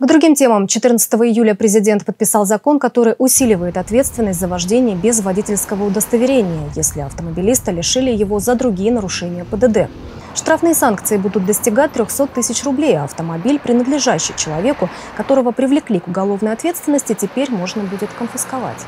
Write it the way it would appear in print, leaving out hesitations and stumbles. К другим темам. 14 июля президент подписал закон, который усиливает ответственность за вождение без водительского удостоверения, если автомобилиста лишили его за другие нарушения ПДД. Штрафные санкции будут достигать 300 тысяч рублей, а автомобиль, принадлежащий человеку, которого привлекли к уголовной ответственности, теперь можно будет конфисковать.